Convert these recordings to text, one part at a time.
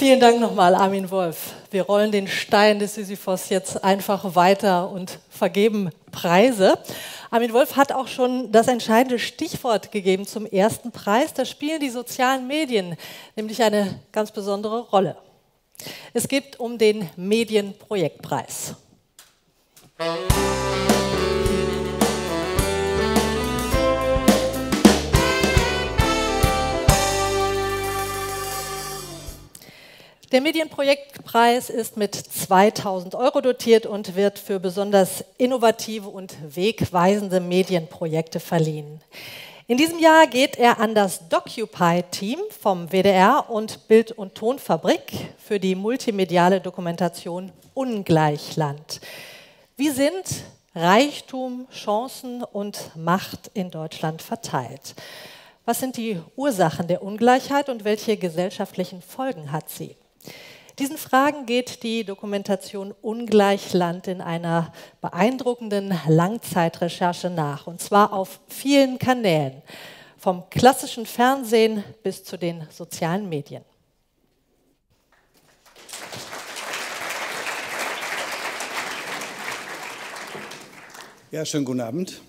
Vielen Dank nochmal, Armin Wolf. Wir rollen den Stein des Sisyphos jetzt einfach weiter und vergeben Preise. Armin Wolf hat auch schon das entscheidende Stichwort gegeben zum ersten Preis. Da spielen die sozialen Medien nämlich eine ganz besondere Rolle. Es geht um den Medienprojektpreis. Der Medienprojektpreis ist mit 2.000 € dotiert und wird für besonders innovative und wegweisende Medienprojekte verliehen. In diesem Jahr geht er an das DocuPy-Team vom WDR und Bild- und Tonfabrik für die multimediale Dokumentation Ungleichland. Wie sind Reichtum, Chancen und Macht in Deutschland verteilt? Was sind die Ursachen der Ungleichheit und welche gesellschaftlichen Folgen hat sie? Diesen Fragen geht die Dokumentation Ungleichland in einer beeindruckenden Langzeitrecherche nach, und zwar auf vielen Kanälen, vom klassischen Fernsehen bis zu den sozialen Medien. Ja, schönen guten Abend.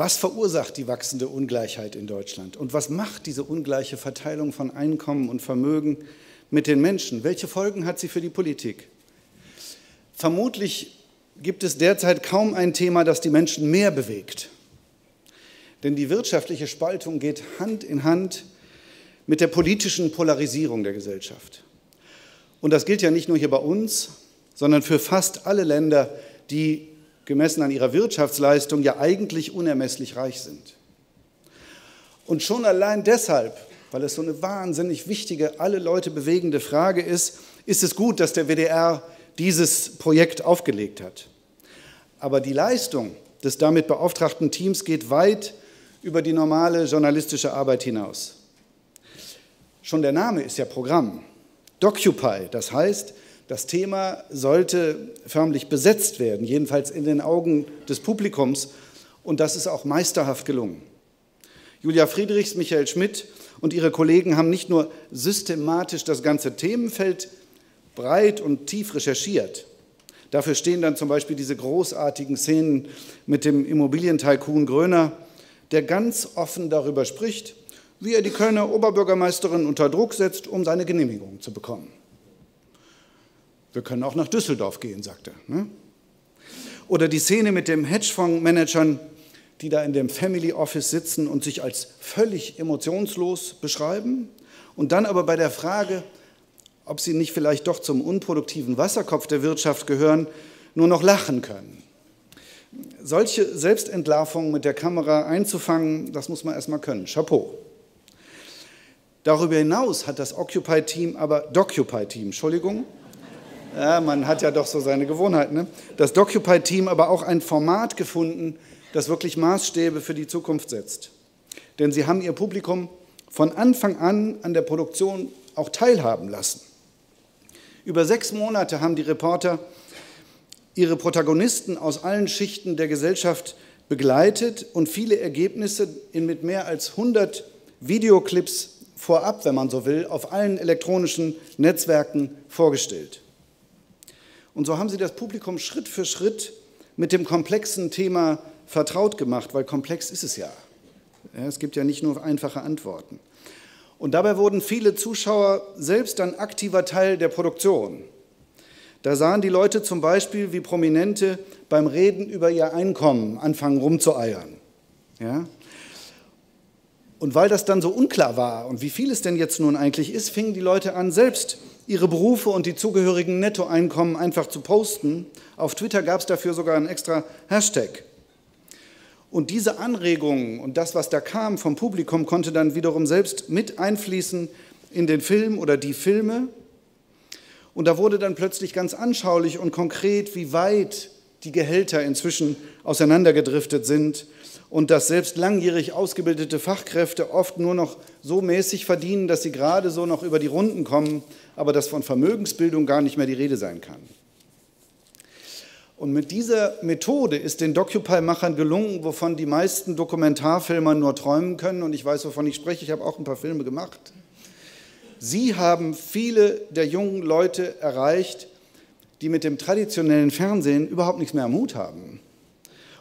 Was verursacht die wachsende Ungleichheit in Deutschland? Und was macht diese ungleiche Verteilung von Einkommen und Vermögen mit den Menschen? Welche Folgen hat sie für die Politik? Vermutlich gibt es derzeit kaum ein Thema, das die Menschen mehr bewegt. Denn die wirtschaftliche Spaltung geht Hand in Hand mit der politischen Polarisierung der Gesellschaft. Und das gilt ja nicht nur hier bei uns, sondern für fast alle Länder, die gemessen an ihrer Wirtschaftsleistung ja eigentlich unermesslich reich sind. Und schon allein deshalb, weil es so eine wahnsinnig wichtige, alle Leute bewegende Frage ist, ist es gut, dass der WDR dieses Projekt aufgelegt hat. Aber die Leistung des damit beauftragten Teams geht weit über die normale journalistische Arbeit hinaus. Schon der Name ist ja Programm. DocuPy, das heißt, das Thema sollte förmlich besetzt werden, jedenfalls in den Augen des Publikums. Und das ist auch meisterhaft gelungen. Julia Friedrichs, Michael Schmidt und ihre Kollegen haben nicht nur systematisch das ganze Themenfeld breit und tief recherchiert. Dafür stehen dann zum Beispiel diese großartigen Szenen mit dem Immobilientycoon Gröner, der ganz offen darüber spricht, wie er die Kölner Oberbürgermeisterin unter Druck setzt, um seine Genehmigung zu bekommen. Wir können auch nach Düsseldorf gehen, sagt er. Oder die Szene mit dem Hedgefondsmanagern, die da in dem Family Office sitzen und sich als völlig emotionslos beschreiben und dann aber bei der Frage, ob sie nicht vielleicht doch zum unproduktiven Wasserkopf der Wirtschaft gehören, nur noch lachen können. Solche Selbstentlarvungen mit der Kamera einzufangen, das muss man erstmal können. Chapeau. Darüber hinaus hat das DocuPy-Team, ja, man hat ja doch so seine Gewohnheiten, ne? Das DocuPy-Team aber auch ein Format gefunden, das wirklich Maßstäbe für die Zukunft setzt. Denn sie haben ihr Publikum von Anfang an der Produktion auch teilhaben lassen. Über 6 Monate haben die Reporter ihre Protagonisten aus allen Schichten der Gesellschaft begleitet und viele Ergebnisse mit mehr als 100 Videoclips vorab, wenn man so will, auf allen elektronischen Netzwerken vorgestellt. Und so haben sie das Publikum Schritt für Schritt mit dem komplexen Thema vertraut gemacht, weil komplex ist es ja. Es gibt ja nicht nur einfache Antworten. Und dabei wurden viele Zuschauer selbst dann aktiver Teil der Produktion. Da sahen die Leute zum Beispiel, wie Prominente beim Reden über ihr Einkommen anfangen rumzueiern. Ja? Und weil das dann so unklar war und wie viel es denn jetzt nun eigentlich ist, fingen die Leute an, selbst ihre Berufe und die zugehörigen Nettoeinkommen einfach zu posten. Auf Twitter gab es dafür sogar einen extra Hashtag. Und diese Anregungen und das, was da kam vom Publikum, konnte dann wiederum selbst mit einfließen in den Film oder die Filme. Und da wurde dann plötzlich ganz anschaulich und konkret, wie weit die Gehälter inzwischen auseinandergedriftet sind und dass selbst langjährig ausgebildete Fachkräfte oft nur noch so mäßig verdienen, dass sie gerade so noch über die Runden kommen, aber dass von Vermögensbildung gar nicht mehr die Rede sein kann. Und mit dieser Methode ist den DocuPy-Machern gelungen, wovon die meisten Dokumentarfilmer nur träumen können, und ich weiß, wovon ich spreche, ich habe auch ein paar Filme gemacht. Sie haben viele der jungen Leute erreicht, die mit dem traditionellen Fernsehen überhaupt nichts mehr am Hut haben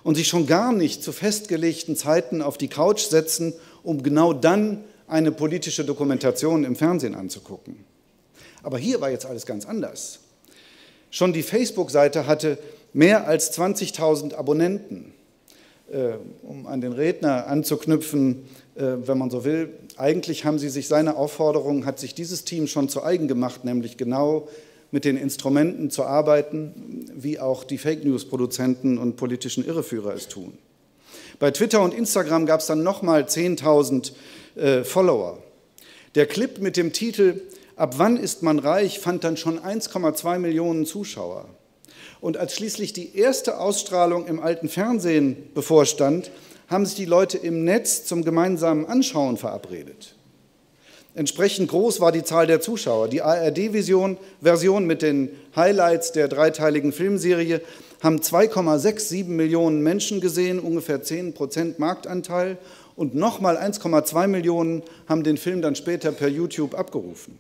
und sich schon gar nicht zu festgelegten Zeiten auf die Couch setzen, um genau dann eine politische Dokumentation im Fernsehen anzugucken. Aber hier war jetzt alles ganz anders. Schon die Facebook-Seite hatte mehr als 20.000 Abonnenten. Um an den Redner anzuknüpfen, wenn man so will, eigentlich haben sie sich seine Aufforderung, hat sich dieses Team schon zu eigen gemacht, nämlich genau mit den Instrumenten zu arbeiten, wie auch die Fake-News-Produzenten und politischen Irreführer es tun. Bei Twitter und Instagram gab es dann nochmal 10.000 Follower. Der Clip mit dem Titel „Ab wann ist man reich?“ fand dann schon 1,2 Millionen Zuschauer. Und als schließlich die erste Ausstrahlung im alten Fernsehen bevorstand, haben sich die Leute im Netz zum gemeinsamen Anschauen verabredet. Entsprechend groß war die Zahl der Zuschauer. Die ARD-Version mit den Highlights der dreiteiligen Filmserie haben 2,67 Millionen Menschen gesehen, ungefähr 10% Marktanteil, und nochmal 1,2 Millionen haben den Film dann später per YouTube abgerufen.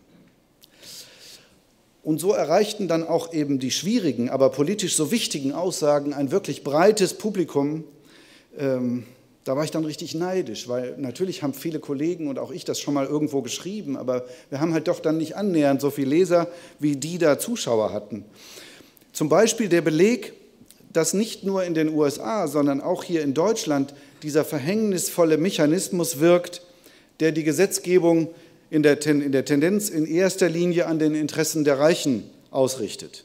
Und so erreichten dann auch eben die schwierigen, aber politisch so wichtigen Aussagen ein wirklich breites Publikum. Da war ich dann richtig neidisch, weil natürlich haben viele Kollegen und auch ich das schon mal irgendwo geschrieben, aber wir haben halt doch dann nicht annähernd so viele Leser, wie die da Zuschauer hatten. Zum Beispiel der Beleg, dass nicht nur in den USA, sondern auch hier in Deutschland dieser verhängnisvolle Mechanismus wirkt, der die Gesetzgebung in der Tendenz in erster Linie an den Interessen der Reichen ausrichtet.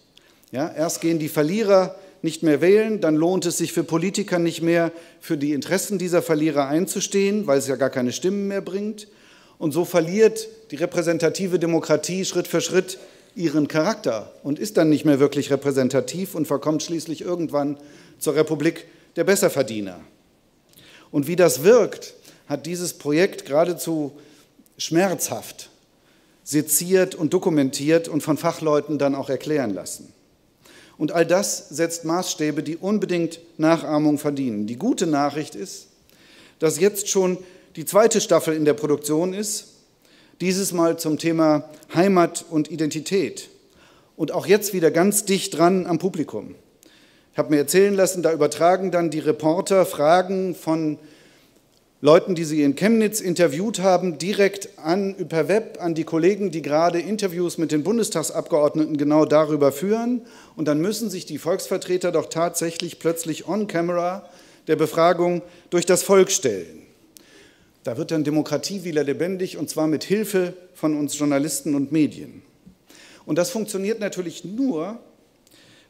Ja, erst gehen die Verlierer nicht mehr wählen, dann lohnt es sich für Politiker nicht mehr, für die Interessen dieser Verlierer einzustehen, weil es ja gar keine Stimmen mehr bringt. Und so verliert die repräsentative Demokratie Schritt für Schritt ihren Charakter und ist dann nicht mehr wirklich repräsentativ und verkommt schließlich irgendwann zur Republik der Besserverdiener. Und wie das wirkt, hat dieses Projekt geradezu schmerzhaft seziert und dokumentiert und von Fachleuten dann auch erklären lassen. Und all das setzt Maßstäbe, die unbedingt Nachahmung verdienen. Die gute Nachricht ist, dass jetzt schon die zweite Staffel in der Produktion ist, dieses Mal zum Thema Heimat und Identität. Und auch jetzt wieder ganz dicht dran am Publikum. Ich habe mir erzählen lassen, da übertragen dann die Reporter Fragen von Leuten, die sie in Chemnitz interviewt haben, direkt per Web an die Kollegen, die gerade Interviews mit den Bundestagsabgeordneten genau darüber führen. Und dann müssen sich die Volksvertreter doch tatsächlich plötzlich on camera der Befragung durch das Volk stellen. Da wird dann Demokratie wieder lebendig, und zwar mit Hilfe von uns Journalisten und Medien. Und das funktioniert natürlich nur,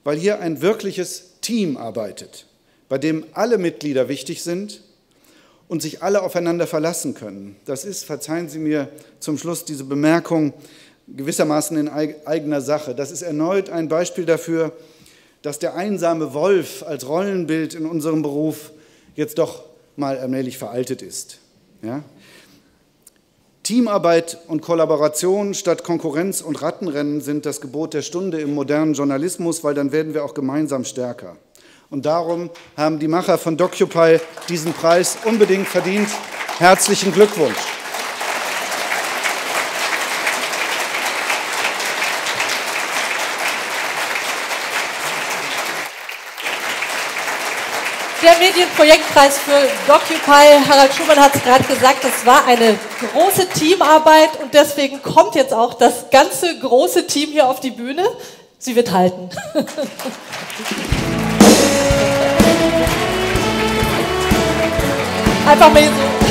weil hier ein wirkliches Team arbeitet, bei dem alle Mitglieder wichtig sind und sich alle aufeinander verlassen können. Das ist, verzeihen Sie mir zum Schluss diese Bemerkung, gewissermaßen in eigener Sache. Das ist erneut ein Beispiel dafür, dass der einsame Wolf als Rollenbild in unserem Beruf jetzt doch mal allmählich veraltet ist. Ja? Teamarbeit und Kollaboration statt Konkurrenz und Rattenrennen sind das Gebot der Stunde im modernen Journalismus, weil dann werden wir auch gemeinsam stärker. Und darum haben die Macher von DocuPy diesen Preis unbedingt verdient. Herzlichen Glückwunsch. Der Medienprojektpreis für DocuPy, Harald Schumann hat es gerade gesagt, es war eine große Teamarbeit und deswegen kommt jetzt auch das ganze große Team hier auf die Bühne. Sie wird halten. Einfach mal so.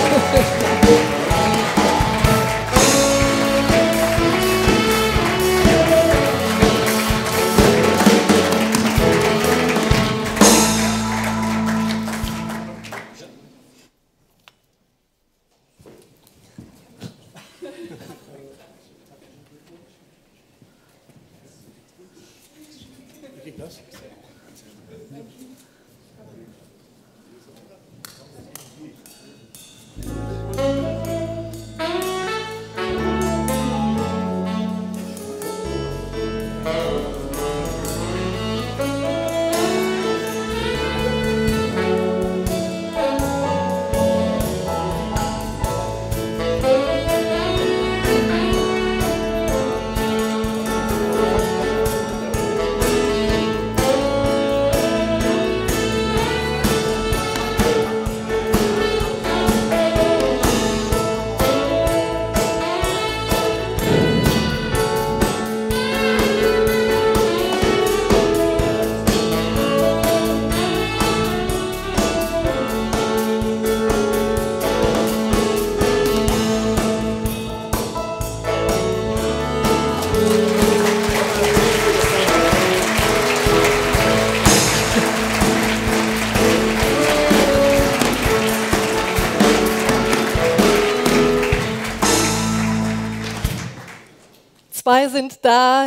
Zwei sind da,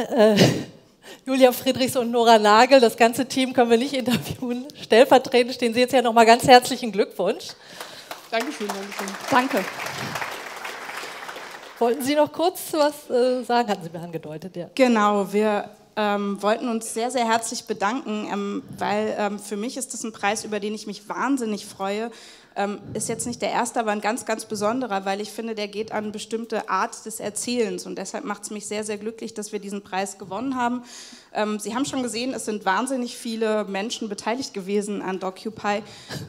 Julia Friedrichs und Nora Nagel. Das ganze Team können wir nicht interviewen. Stellvertretend stehen Sie jetzt ja nochmal. Ganz herzlichen Glückwunsch. Dankeschön, Dankeschön. Danke. Wollten Sie noch kurz was sagen? Hatten Sie mir angedeutet, ja. Genau, wir wollten uns sehr, sehr herzlich bedanken, weil für mich ist das ein Preis, über den ich mich wahnsinnig freue. Ist jetzt nicht der erste, aber ein ganz, ganz besonderer, weil ich finde, der geht an eine bestimmte Art des Erzählens und deshalb macht es mich sehr, sehr glücklich, dass wir diesen Preis gewonnen haben. Sie haben schon gesehen, es sind wahnsinnig viele Menschen beteiligt gewesen an DocuPy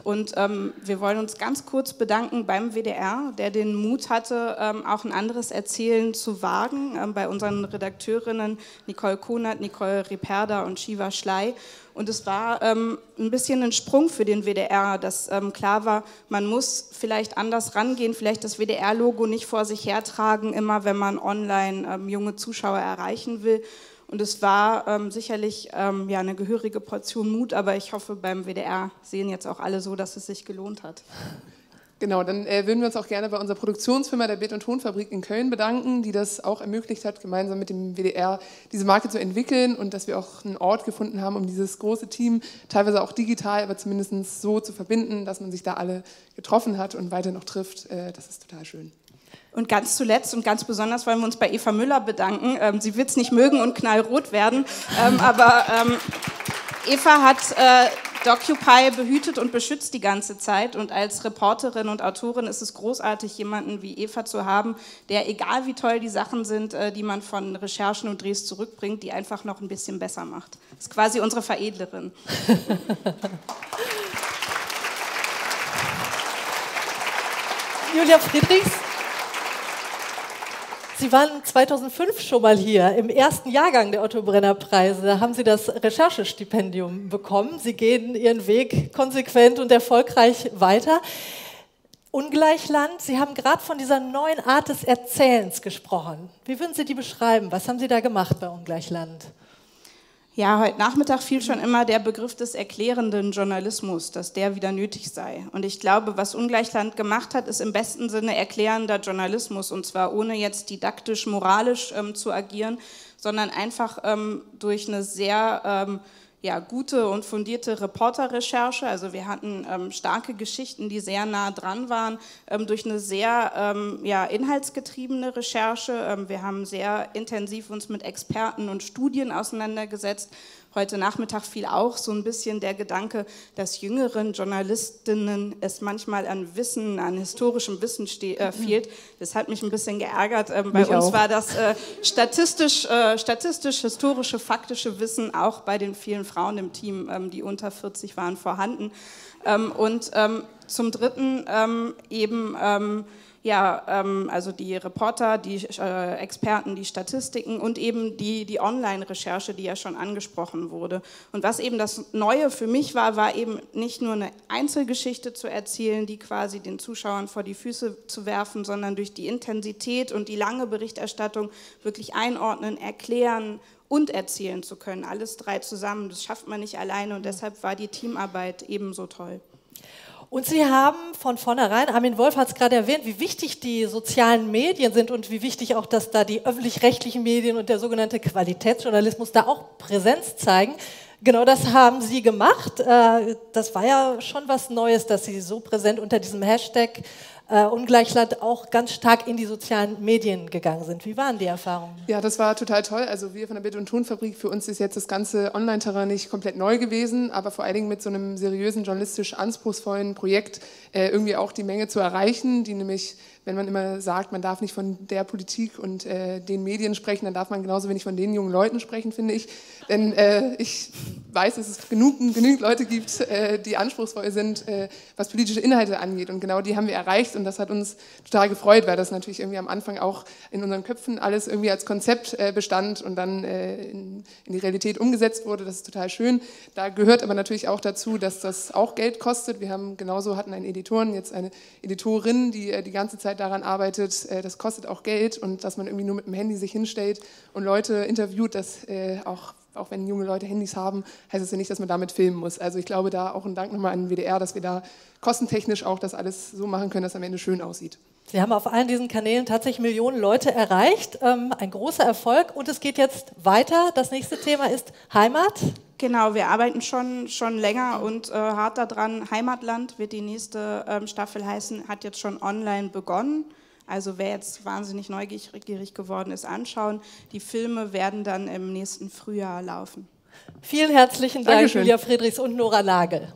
und wir wollen uns ganz kurz bedanken beim WDR, der den Mut hatte, auch ein anderes Erzählen zu wagen, bei unseren Redakteurinnen Nicole Kuhner, Nicole Riperda und Shiva Schley. Und es war ein bisschen ein Sprung für den WDR, dass klar war, man muss vielleicht anders rangehen, vielleicht das WDR-Logo nicht vor sich hertragen, immer wenn man online junge Zuschauer erreichen will. Und es war sicherlich ja, eine gehörige Portion Mut, aber ich hoffe, beim WDR sehen jetzt auch alle so, dass es sich gelohnt hat. Genau, dann würden wir uns auch gerne bei unserer Produktionsfirma der Bild- und Tonfabrik in Köln bedanken, die das auch ermöglicht hat, gemeinsam mit dem WDR diese Marke zu entwickeln und dass wir auch einen Ort gefunden haben, um dieses große Team, teilweise auch digital, aber zumindest so zu verbinden, dass man sich da alle getroffen hat und weiter noch trifft. Das ist total schön. Und ganz zuletzt und ganz besonders wollen wir uns bei Eva Müller bedanken. Sie wird es nicht mögen und knallrot werden, aber Eva hat DocuPy behütet und beschützt die ganze Zeit und als Reporterin und Autorin ist es großartig, jemanden wie Eva zu haben, der, egal wie toll die Sachen sind, die man von Recherchen und Drehs zurückbringt, die einfach noch ein bisschen besser macht. Das ist quasi unsere Veredlerin. Julia Friedrichs, Sie waren 2005 schon mal hier, im ersten Jahrgang der Otto-Brenner-Preise haben Sie das Recherchestipendium bekommen. Sie gehen Ihren Weg konsequent und erfolgreich weiter. Ungleichland, Sie haben gerade von dieser neuen Art des Erzählens gesprochen. Wie würden Sie die beschreiben? Was haben Sie da gemacht bei Ungleichland? Ja, heute Nachmittag fiel schon immer der Begriff des erklärenden Journalismus, dass der wieder nötig sei. Und ich glaube, was Ungleichland gemacht hat, ist im besten Sinne erklärender Journalismus. Und zwar ohne jetzt didaktisch, moralisch zu agieren, sondern einfach durch eine sehr ja, gute und fundierte Reporterrecherche. Also wir hatten starke Geschichten, die sehr nah dran waren, durch eine sehr ja, inhaltsgetriebene Recherche. Wir haben sehr intensiv uns mit Experten und Studien auseinandergesetzt. Heute Nachmittag fiel auch so ein bisschen der Gedanke, dass jüngeren Journalistinnen es manchmal an Wissen, an historischem Wissen fehlt. Das hat mich ein bisschen geärgert. Bei uns war das statistisch-historische, faktische Wissen auch bei den vielen Frauen im Team, die unter 40 waren, vorhanden. Und zum Dritten eben... ja, also die Reporter, die Experten, die Statistiken und eben die Online-Recherche, die ja schon angesprochen wurde. Und was eben das Neue für mich war, war eben nicht nur eine Einzelgeschichte zu erzählen, die quasi den Zuschauern vor die Füße zu werfen, sondern durch die Intensität und die lange Berichterstattung wirklich einordnen, erklären und erzählen zu können. Alles drei zusammen, das schafft man nicht alleine und deshalb war die Teamarbeit ebenso toll. Und Sie haben von vornherein, Armin Wolf hat es gerade erwähnt, wie wichtig die sozialen Medien sind und wie wichtig auch, dass da die öffentlich-rechtlichen Medien und der sogenannte Qualitätsjournalismus da auch Präsenz zeigen. Genau das haben Sie gemacht. Das war ja schon was Neues, dass Sie so präsent unter diesem Hashtag Ungleichland auch ganz stark in die sozialen Medien gegangen sind. Wie waren die Erfahrungen? Ja, das war total toll. Also wir von der Bild- und Tonfabrik, für uns ist jetzt das ganze Online-Terrain nicht komplett neu gewesen, aber vor allen Dingen mit so einem seriösen, journalistisch anspruchsvollen Projekt irgendwie auch die Menge zu erreichen, die nämlich, wenn man immer sagt, man darf nicht von der Politik und den Medien sprechen, dann darf man genauso wenig von den jungen Leuten sprechen, finde ich. Denn ich weiß, dass es genügend Leute gibt, die anspruchsvoll sind, was politische Inhalte angeht. Und genau die haben wir erreicht und das hat uns total gefreut, weil das natürlich irgendwie am Anfang auch in unseren Köpfen alles irgendwie als Konzept bestand und dann in die Realität umgesetzt wurde. Das ist total schön. Da gehört aber natürlich auch dazu, dass das auch Geld kostet. Wir haben genauso hatten einen Editoren, jetzt eine Editorin, die die ganze Zeit daran arbeitet, das kostet auch Geld und dass man irgendwie nur mit dem Handy sich hinstellt und Leute interviewt, das auch wenn junge Leute Handys haben, heißt es ja nicht, dass man damit filmen muss. Also ich glaube, da auch ein Dank nochmal an den WDR, dass wir da kostentechnisch auch das alles so machen können, dass es am Ende schön aussieht. Sie haben auf allen diesen Kanälen tatsächlich Millionen Leute erreicht. Ein großer Erfolg. Und es geht jetzt weiter. Das nächste Thema ist Heimat. Genau, wir arbeiten schon länger und hart daran. Heimatland wird die nächste Staffel heißen, hat jetzt schon online begonnen. Also wer jetzt wahnsinnig neugierig geworden ist, anschauen. Die Filme werden dann im nächsten Frühjahr laufen. Vielen herzlichen Dank, Julia Friedrichs und Nora Nagel.